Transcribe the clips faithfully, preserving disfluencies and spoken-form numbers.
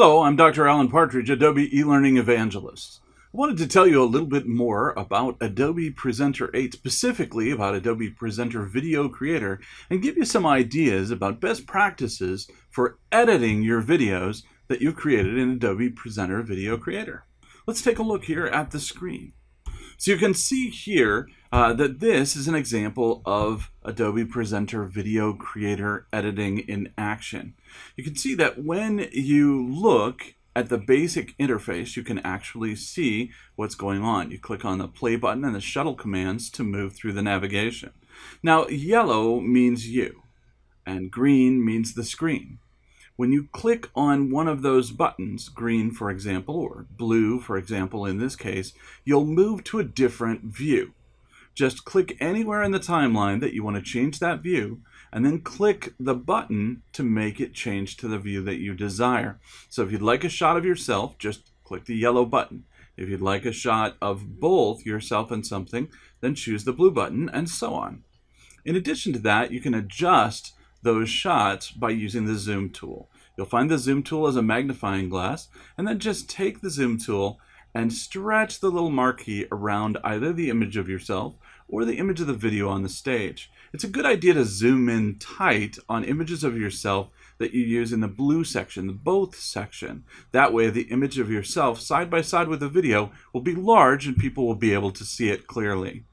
Hello, I'm Doctor Allen Partridge, Adobe eLearning Evangelist. I wanted to tell you a little bit more about Adobe Presenter eight, specifically about Adobe Presenter Video Creator, and give you some ideas about best practices for editing your videos that you've created in Adobe Presenter Video Creator. Let's take a look here at the screen. So you can see here uh, that this is an example of Adobe Presenter Video Creator editing in action. You can see that when you look at the basic interface, you can actually see what's going on. You click on the play button and the shuttle commands to move through the navigation. Now, yellow means you, and green means the screen. When you click on one of those buttons, green for example, or blue for example in this case, you'll move to a different view. Just click anywhere in the timeline that you want to change that view, and then click the button to make it change to the view that you desire. So if you'd like a shot of yourself, just click the yellow button. If you'd like a shot of both yourself and something, then choose the blue button, and so on. In addition to that, you can adjust those shots by using the zoom tool. You'll find the zoom tool as a magnifying glass, and then just take the zoom tool and stretch the little marquee around either the image of yourself or the image of the video on the stage. It's a good idea to zoom in tight on images of yourself that you use in the blue section, the both section. That way the image of yourself side by side with the video will be large and people will be able to see it clearly.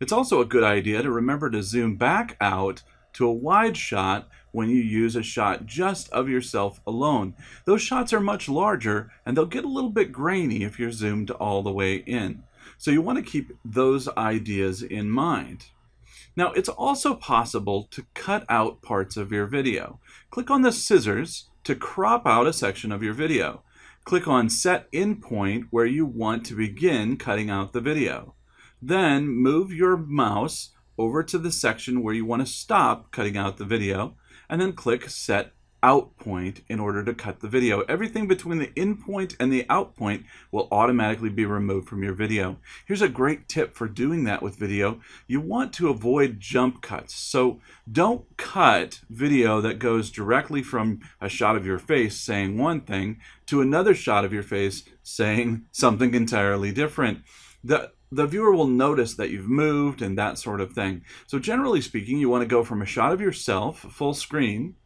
It's also a good idea to remember to zoom back out to a wide shot when you use a shot just of yourself alone. Those shots are much larger and they'll get a little bit grainy if you're zoomed all the way in. So you want to keep those ideas in mind. Now, it's also possible to cut out parts of your video. Click on the scissors to crop out a section of your video. Click on set endpoint where you want to begin cutting out the video. Then move your mouse over to the section where you want to stop cutting out the video, and then click set out point in order to cut the video. Everything between the in point and the out point will automatically be removed from your video. Here's a great tip for doing that with video. You want to avoid jump cuts. So don't cut video that goes directly from a shot of your face saying one thing to another shot of your face saying something entirely different. The The viewer will notice that you've moved and that sort of thing. So generally speaking, you want to go from a shot of yourself, full screen,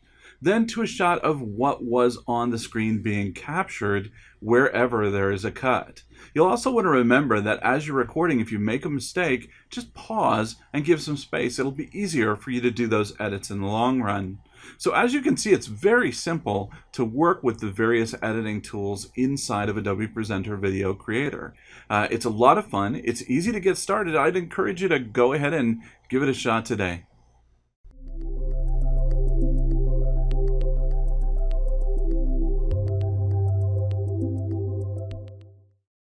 then to a shot of what was on the screen being captured wherever there is a cut. You'll also want to remember that as you're recording, if you make a mistake, just pause and give some space. It'll be easier for you to do those edits in the long run. So as you can see, it's very simple to work with the various editing tools inside of Adobe Presenter Video Creator. Uh, it's a lot of fun. It's easy to get started. I'd encourage you to go ahead and give it a shot today.